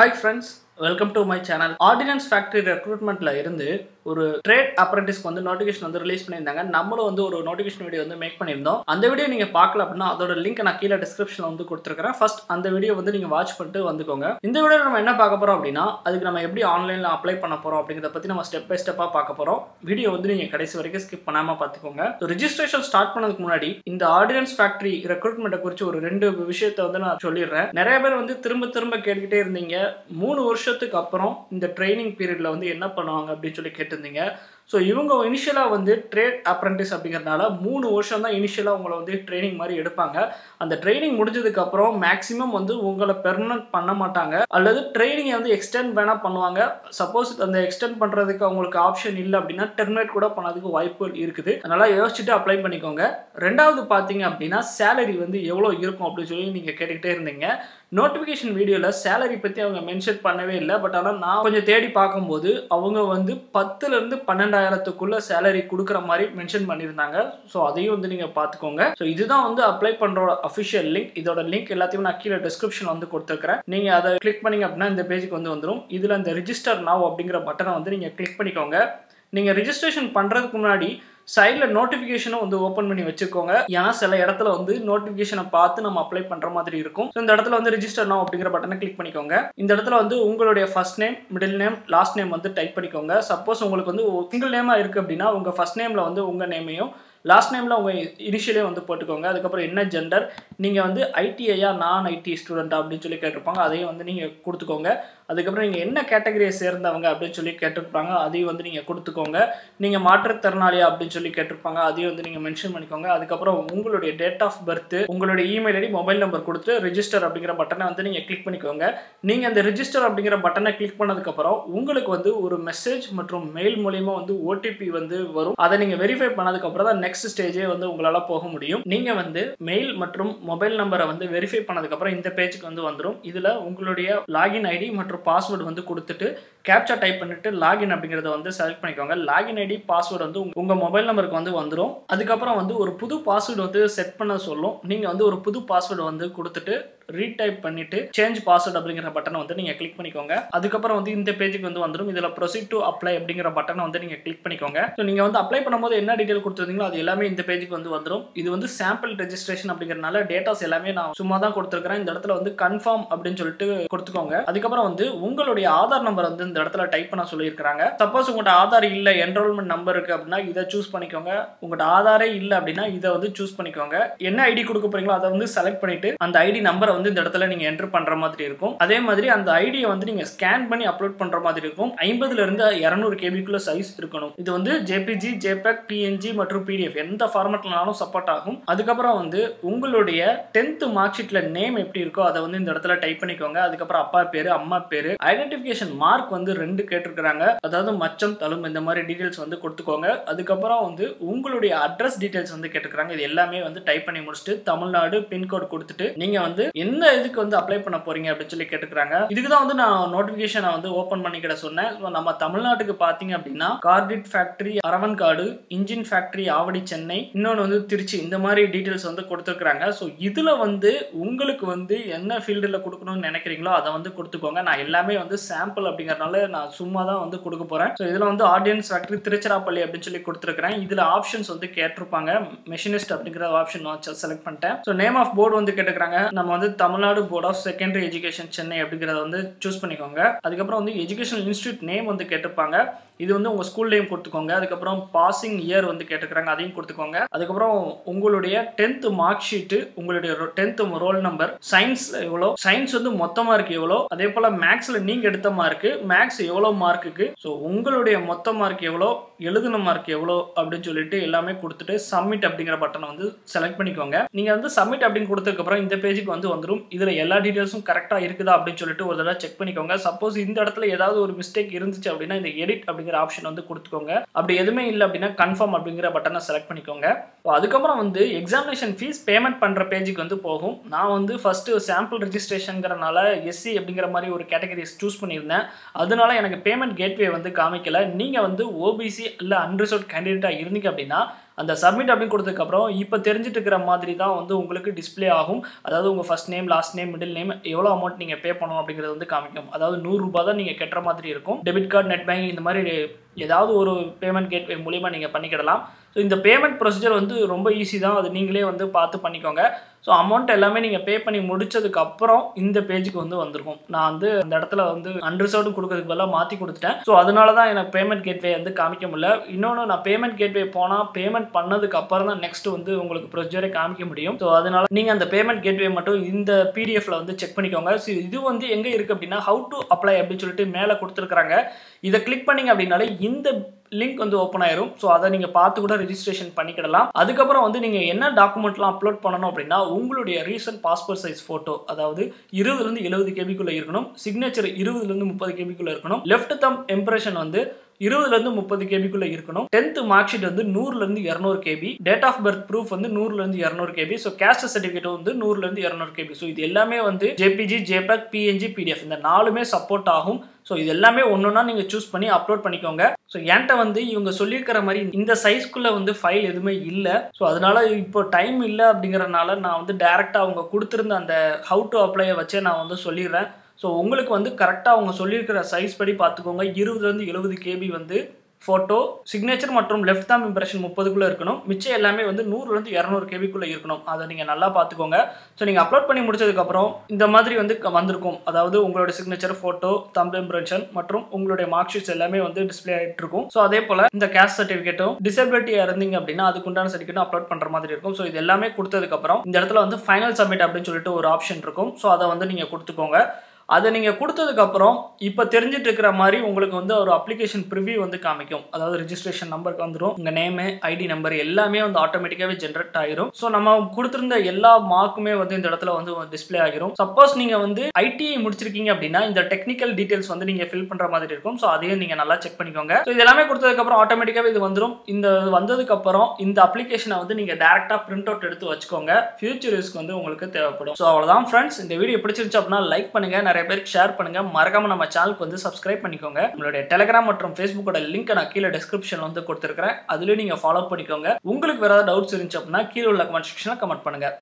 Hi friends, welcome to my channel. Ordnance Factory recruitment la irundhu oru trade apprentice ku notification release pannirundanga. Nammalo oru notification video make pannirundhom. Andha video neenga paakala appadina adoda link na keela description la kuduthirukren. First andha video neenga watch pannittu vandukonga. Indha video nama enna paaka porom appadina adukku nama eppadi online la apply panna porom appadinga pathi nama step by step paaka porom. Video neenga kadaisi varaikku skip pannama paathukonga. So registration start pannadhukku munadi indha Ordnance Factory recruitment kurichu oru rendu vishayatha na sollirren. Neriya per thirumba kelikite irundinga 3 வருஷம் in the training period la vandu enna பண்ணுவாங்க அப்படி சொல்லி கேட்டிருந்தீங்க so இவங்க இனிஷியலா வந்து trade apprentice அப்படிங்கறனால 3 ವರ್ಷம் தான் இனிஷியலா உங்களை வந்து ட்ரெய்னிங் மாதிரி எடுப்பாங்க அந்த ட்ரெய்னிங் முடிஞ்சதுக்கு அப்புறம் மேக்ஸिमम வந்து உங்களை பெர்மனன்ட் பண்ண மாட்டாங்க அல்லது ட்ரெய்னிங்கை வந்து எக்ஸ்டெண்ட் பண்ண பண்ணுவாங்க சப்போஸ் அந்த எக்ஸ்டெண்ட் பண்றதுக்கு உங்களுக்கு ஆப்ஷன் இல்ல அப்படினா டெர்மினேட் கூட பண்ணதுக்கு வாய்ப்பு இருக்குது அதனால யோசிச்சிட்டு அப்ளை பண்ணிக்கோங்க இரண்டாவது பாத்தீங்க அப்படினா salary வந்து எவ்வளவு இருக்கும் அப்படி சொல்லி நீங்க கேட்டிட்டே இருந்தீங்க நோட்டிஃபிகேஷன் வீடியோல salary பத்தி அவங்க மென்ஷன் பண்ணவே இல்ல பட் ஆனா நான் கொஞ்சம் தேடி பாக்கும்போது அவங்க வந்து 10 ல இருந்து 12 Salary kudukra mari mentioned Maniranga, so Adio the Ninga Patkonga. So either on the apply pandora official link, either a link Latina Kila description on the Kotakra, Ninga the click panning up none the basic on the room, either on the register now of Dingra button on the Ninga click paniconga, Ninga registration pandra Kumadi. Side notification on the open menu vechukonga yana sila edathula vandu notification paathu nam apply pandra maadhiri irukum so indha edathula vandu register now appadingra button click panikonga indha edathula vandu ungalude first name middle name last name vandu type panikonga suppose ungalku vandu single name a irukku appadina unga first name la vandu unga name ayum last name la unga initial vandu potukonga adukapra enna gender neenga vandu ITI ya non IT student appdi solli ketrupanga adey vandu neenga kudutukonga adukapra neenga enna category serndavanga appdi solli ketrupanga adey vandu neenga kudutukonga neenga maatru tharnali appdi solli ketrupanga adey vandu neenga mention panikonga adukapra ungalude date of birth ungalude email id mobile number kuduthu register appdiingra button vandu neenga click panikonga neenga and register appdiingra button click பண்ணதுக்கப்புறம் உங்களுக்கு வந்து ஒரு message மற்றும் mail மூலமா வந்து OTP வந்து வரும் அத நீங்க வெரிஃபை பண்ணதுக்கு அப்புறம் தான் next stage வந்து உங்களால போக முடியும் நீங்க வந்து மெயில் மற்றும் மொபைல் நம்பரை வந்து வெரிஃபை பண்ணதுக்கு அப்புறம் இந்த பேஜ்க்கு வந்து வந்துரும் இதுல உங்களுடைய login id மற்றும் பாஸ்வேர்ட் வந்து கொடுத்துட்டு கேப்சா டைப் பண்ணிட்டு login அப்படிங்கறத வந்து செலக்ட் பண்ணிக்கோங்க login id பாஸ்வேர்ட் வந்து உங்க மொபைல் நம்பருக்கு வந்து வந்துரும் அதுக்கு அப்புறம் வந்து ஒரு புது பாஸ்வேர்ட் வந்து செட் பண்ண சொல்லும் நீங்க வந்து ஒரு புது பாஸ்வேர்ட் வந்து கொடுத்துட்டு retype பண்ணிட்டு change password அப்படிங்கற பட்டனை வந்து நீங்க click பண்ணிக்கோங்க அதுக்கு அப்புறம் வந்து இந்த பேஜ்க்கு வந்து வந்துரும் இதல proceed to apply அப்படிங்கற பட்டனை வந்து நீங்க click பண்ணிக்கோங்க சோ நீங்க வந்து apply பண்ணும்போது என்ன டீடைல் கொடுத்திருந்தீங்களோ அது எல்லாமே இந்த பேஜ்க்கு வந்து வந்துரும் இது வந்து sample registration அப்படிங்கறனால டேட்டாஸ் எல்லாமே நான் சும்மா தான் கொடுத்திருக்கேன் இந்த இடத்துல வந்து confirm அப்படினு சொல்லிட்டு கொடுத்துக்கோங்க அதுக்கு அப்புறம் வந்து உங்களுடைய ஆதார் நம்பர் வந்து இந்த இடத்துல டைப் பண்ண சொல்லி இருக்காங்க சப்போஸ் உங்க ஆதார் இல்ல enrollment number இருக்கு அப்படினா இத चूஸ் பண்ணிக்கோங்க உங்க ஆதாரே இல்ல அப்படினா இத வந்து चूஸ் பண்ணிக்கோங்க என்ன ஐடி கொடுக்க போறீங்களோ அத வந்து செலக்ட் பண்ணிட்டு அந்த ஐடி நம்பர் இந்த இடத்துல நீங்க என்டர் பண்ற மாதிரி இருக்கும் அதே மாதிரி அந்த ஐடியை வந்து நீங்க ஸ்கேன் பண்ணி அப்லோட் பண்ற மாதிரி இருக்கும் 50 ல இருந்து 200 KB குள்ள சைஸ் இருக்கணும் இது வந்து JPG JPEG PNG மற்றும் PDF எந்த ஃபார்மட்லனாலும் சப்போர்ட் ஆகும் அதுக்கு அப்புறம் வந்து உங்களுடைய 10th மார்க் ஷீட்ல நேம் எப்படி இருக்கோ அத வந்து இந்த இடத்துல டைப் பண்ணிக்கோங்க அதுக்கு அப்புறம் அப்பா பேரு அம்மா பேரு ஐடென்டிஃபிகேஷன் மார்க் வந்து ரெண்டு கேட்டிருக்காங்க அதாவது மச்சம் தழும் இந்த மாதிரி டீடைல்ஸ் வந்து கொடுத்துக்கோங்க அதுக்கு அப்புறம் வந்து உங்களுடைய அட்ரஸ் டீடைல்ஸ் வந்து கேட்டிருக்காங்க இது எல்லாமே வந்து டைப் பண்ணி முடிச்சிட்டு தமிழ்நாடு பின் கோட் கொடுத்துட்டு நீங்க வந்து என்ன இதுக்கு வந்து அப்ளை பண்ண போறீங்க அப்படி சொல்லி கேட்கறாங்க இதுக்கு தான் வந்து நான் நோட்டிஃபிகேஷனை வந்து ஓபன் பண்ணிக்கட சொன்னேன் நம்ம தமிழ்நாட்டுக்கு பாத்தீங்க அப்படினா cordite factory அரவன்காடு engine factory Avadi Chennai இன்னொரு வந்து திருச்சி இந்த மாதிரி டீடைல்ஸ் வந்து கொடுத்திருக்காங்க சோ இதுல வந்து உங்களுக்கு வந்து என்ன ஃபீல்ட்ல கொடுக்கணும்னு நினைக்கிறீங்களோ அத வந்து கொடுத்துக்கோங்க நான் எல்லாமே வந்து சாம்பிள் அப்படிங்கறனால நான் சும்மா தான் வந்து கொடுக்க போறேன் சோ இதுல வந்து ஆர்டினன்ஸ் ஃபேக்டரி திருச்சிராப்பள்ளி அப்படி சொல்லி கொடுத்திருக்கேன் இதுல ஆப்ஷன்ஸ் வந்து கேட்டிருப்பாங்க மெஷினிஸ்ட் அப்படிங்கற ஆப்ஷன் நான் செலக்ட் பண்ணிட்டேன் சோ நேம் ஆஃப் போர்டு வந்து கேட்கறாங்க நம்ம வந்து Tamil Nadu Board of Secondary Education Chennai அப்படிங்கறத வந்து चूஸ் பண்ணிக்கோங்க அதுக்கு அப்புறம் வந்து எஜுகேஷனல் இன்ஸ்டிடியூட் நேம் வந்து கேட்டிருப்பாங்க இது வந்து உங்க ஸ்கூல் நேம் கொடுத்துக்கோங்க அதுக்கு அப்புறம் பாசிங் இயர் வந்து கேட்டிருக்காங்க அதையும் கொடுத்துக்கோங்க அதுக்கு அப்புறம் உங்களுடைய 10th மார்க் ஷீட் உங்களுடைய 10th ரோல் நம்பர் சயின்ஸ் எவ்வளவு சயின்ஸ் வந்து மொத்தமா இருக்கு எவ்வளவு அதே போல மேத்ஸ்ல நீங்க எடுத்த மார்க் மேத்ஸ் எவ்வளவு மார்க்குக்கு சோ உங்களுடைய மொத்த மார்க் எவ்வளவு எழுதுன மார்க் எவ்வளவு அப்படி சொல்லிட்டு எல்லாமே கொடுத்துட்டு சப்மிட் அப்படிங்கற பட்டனை வந்து செலக்ட் பண்ணிக்கோங்க நீங்க வந்து சப்மிட் அப்படிங்க கொடுத்ததுக்கு அப்புறம் இந்த பேஜ்க்கு வந்து வந்துரும் இதுல எல்லா டீடைல்ஸும் கரெக்ட்டா இருக்குதா அப்படி சொல்லிட்டு ஒரு தடவை செக் பண்ணிக்கோங்க சப்போஸ் இந்த இடத்துல ஏதாவது ஒரு மிஸ்டேக் இருந்துச்சு அப்படினா இந்த எடிட் அப்படிங்கற ஆப்ஷன் வந்து கொடுத்துக்கோங்க அப்படி எதுமே இல்ல அப்படினா கன்ஃபார்ம் அப்படிங்கற பட்டனை செலக்ட் பண்ணிக்கோங்க அதுக்கு அப்புறம் வந்து எக்ஸாமினேஷன் ஃபீஸ் பேமெண்ட் பண்ற பேஜ்க்கு வந்து போகும் நான் வந்து ஃபர்ஸ்ட் சாம்பிள் ரெஜிஸ்ட்ரேஷன்ங்கறனால SC அப்படிங்கற மாதிரி ஒரு கேட்டகரிஸ் चूஸ் பண்ணிருந்தேன் அதனால எனக்கு பேமெண்ட் கேட்வே வந்து காமிக்கல நீங்க வந்து OBC இல்ல அன்ரிசர்வ்ட் கேண்டிடேட்டா இருந்தீங்க அப்படினா அந்த submit அப்படினு கொடுத்ததுக்கு அப்புறம் இப்போ தெரிஞ்சிட்டு இருக்கிற மாதிரி தான் வந்து உங்களுக்கு டிஸ்ப்ளே ஆகும் அதாவது உங்க first name last name middle name எவ்வளவு amount நீங்க பே பண்ணனும் அப்படிங்கறது வந்து காமிக்கும் அதாவது 100 ரூபாய் தான் நீங்க கட்டற மாதிரி இருக்கும் டெபிட் கார்டு நெட் பேங்கிங் இந்த மாதிரி ஏதாவது ஒரு பேமெண்ட் கேட்வே மூலமா நீங்க பண்ணிக்கலாம் சோ இந்த பேமெண்ட் ப்ரோசிஜர் வந்து ரொம்ப ஈஸி தான் அது நீங்களே வந்து பார்த்து பண்ணிக்கோங்க சோ amount எல்லாமே நீங்க பே பண்ணி முடிச்சதுக்கு அப்புறம் இந்த பேஜ்க்கு வந்து வந்திருக்கும் நான் வந்து அந்த இடத்துல வந்து அன்ரிசர்வ்ட் கொடுக்கிறதுக்கு பதிலா மாத்தி கொடுத்துட்டேன் சோ அதனால தான் எனக்கு பேமெண்ட் கேட்வே வந்து காமிக்க முடியல இன்னொரு நான் பேமெண்ட் கேட்வே போனா பேமெண்ட் பண்ணதுக்கு அப்புறம் தான் நெக்ஸ்ட் வந்து உங்களுக்கு ப்ரோசிஜரே காமிக்க முடியும் சோ அதனால நீங்க அந்த பேமெண்ட் கேட்வே மட்டும் இந்த PDFல வந்து செக் பண்ணிக்கோங்க சோ இது வந்து எங்க இருக்கு அப்படினா how to apply அப்படி சொல்லிட்டு மேலே கொடுத்திருக்காங்க இத கிளிக் பண்ணீங்க அப்படினாலே இந்த link வந்து open ஆயிரும் சோ அத நீங்க பார்த்து கூட ரெஜிஸ்ட்ரேஷன் பண்ணிக்கலாம் அதுக்கு அப்புறம் வந்து நீங்க என்ன டாக்குமெண்ட்லாம் அப்லோட் பண்ணனும் அப்படினா உங்களுடைய ரீசன்ட் பாஸ்போர்ட் சைஸ் போட்டோ அதாவது 20 ல இருந்து 70 KB குள்ள இருக்கணும் சிக்னேச்சர் 20 ல இருந்து 30 KB குள்ள இருக்கணும் லெஃப்ட் தம் இம்ப்ரஷன் வந்து 20 ல இருந்து 30 KB குள்ள இருக்கணும் 10th மார்க் ஷீட் வந்து 100 ல இருந்து 200 KB date of birth proof வந்து 100 ல இருந்து 200 KB சோ காஸ்ட் சர்டிபிகேட் வந்து 100 ல இருந்து 200 KB சோ இது எல்லாமே வந்து JPG JPEG PNG PDF இந்த நாலுமே சப்போர்ட் ஆகும் சோ இது எல்லாமே ஒண்ணொண்ணா நீங்க சூஸ் பண்ணி அப்லோட் பண்ணிக்கோங்க சோ ஏன்ட்ட வந்து இவங்க சொல்லியிருக்கிற மாதிரி இந்த சைஸ்க்குள்ள வந்து ஃபைல் எதுமே இல்ல சோ அதனால இப்போ டைம் இல்ல அப்படிங்கறனால நான் வந்து டைரக்ட்டா அவங்க கொடுத்திருந்த அந்த how to apply வச்சே நான் வந்து சொல்லிறேன் So, உங்களுக்கு வந்து கரெக்ட்டா அவங்க சொல்லியிருக்கிற சைஸ் படி பாத்துக்கோங்க 20 ல இருந்து 70 KB வந்து போட்டோ சிக்னேச்சர் மற்றும் லெஃப்ட் thumb impression 30 குள்ள இருக்கணும் மிச்ச எல்லாமே வந்து 100 ல இருந்து 200 KB குள்ள இருக்கணும் அத நீங்க நல்லா பாத்துக்கோங்க சோ நீங்க அப்லோட் பண்ணி முடிச்சதுக்கு அப்புறம் இந்த மாதிரி வந்து வந்திருக்கும் அதாவது உங்களுடைய சிக்னேச்சர் போட்டோ thumb impression மற்றும் உங்களுடைய மார்க் ஷீட்ஸ் எல்லாமே வந்து டிஸ்ப்ளே ஆயிட்டு இருக்கும் சோ அதே போல இந்த காஸ்ட் சர்டிபிகேட்டும் டிசபிலிட்டியா இருந்தீங்க அப்படினா அதுக்குண்டான சர்டிபிகேட் அப்லோட் பண்ற மாதிரி இருக்கும் சோ இது எல்லாமே கொடுத்ததுக்கு அப்புறம் இந்த இடத்துல வந்து ஃபைனல் சப்மிட் அப்படினு சொல்லிட்டு ஒரு ஆப்ஷன் இருக்கும் சோ அத வந்து நீங்க கொடுத்துக்கோங்க அத நீங்க கொடுத்ததுக்கு அப்புறம் இப்போ தெரிஞ்சிட்டு இருக்கிற மாதிரி உங்களுக்கு வந்து ஒரு அப்ளிகேஷன் preview வந்து காமிக்கும் அதாவது ரெஜிஸ்ட்ரேஷன் நம்பருக்கு வந்துரும் உங்க நேம் ஐடி நம்பர் எல்லாமே வந்து ஆட்டோமேட்டிக்காவே ஜெனரேட் ஆயிரும் சோ நம்ம கொடுத்திருந்த எல்லா மார்க்குமே வந்து இந்த இடத்துல வந்து டிஸ்ப்ளே ஆகிரும் சப்போஸ் நீங்க வந்து ஐடி முடிச்சிருக்கீங்க அப்படினா இந்த டெக்னிக்கல் டீடைல்ஸ் வந்து நீங்க ஃபில் பண்ற மாதிரி இருக்கும் சோ அதையும் நீங்க நல்லா செக் பண்ணிக்கோங்க சோ இதெல்லாம் கொடுத்ததுக்கு அப்புறம் ஆட்டோமேட்டிக்காவே இது வந்துரும் இந்த வந்ததுக்கு அப்புறம் இந்த அப்ளிகேஷனை வந்து நீங்க டைரக்ட்டா பிரிண்ட் அவுட் எடுத்து வச்சுக்கோங்க ஃபியூச்சர் யூஸ்க்கு வந்து உங்களுக்கு தேவைப்படும் சோ அவ்வளவுதான் फ्रेंड्स இந்த வீடியோ பிடிச்சிருந்தா அப்படினா லைக் பண்ணுங்க Share பண்ணுங்க மறக்காம நம்ம சேனலுக்கு வந்து Subscribe பண்ணிக்கோங்க நம்மளுடைய Telegram மற்றும் Facebook ஓட லிங்க் நான் கீழ descriptionல வந்து கொடுத்திருக்கேன் அதுல நீங்க ஃபாலோ பண்ணிக்கோங்க உங்களுக்கு வேற ஏதாவது டவுட்ஸ் இருந்துச்சு அப்படினா கீழ உள்ள கமெண்ட் செக்ஷன்ல கமெண்ட் பண்ணுங்க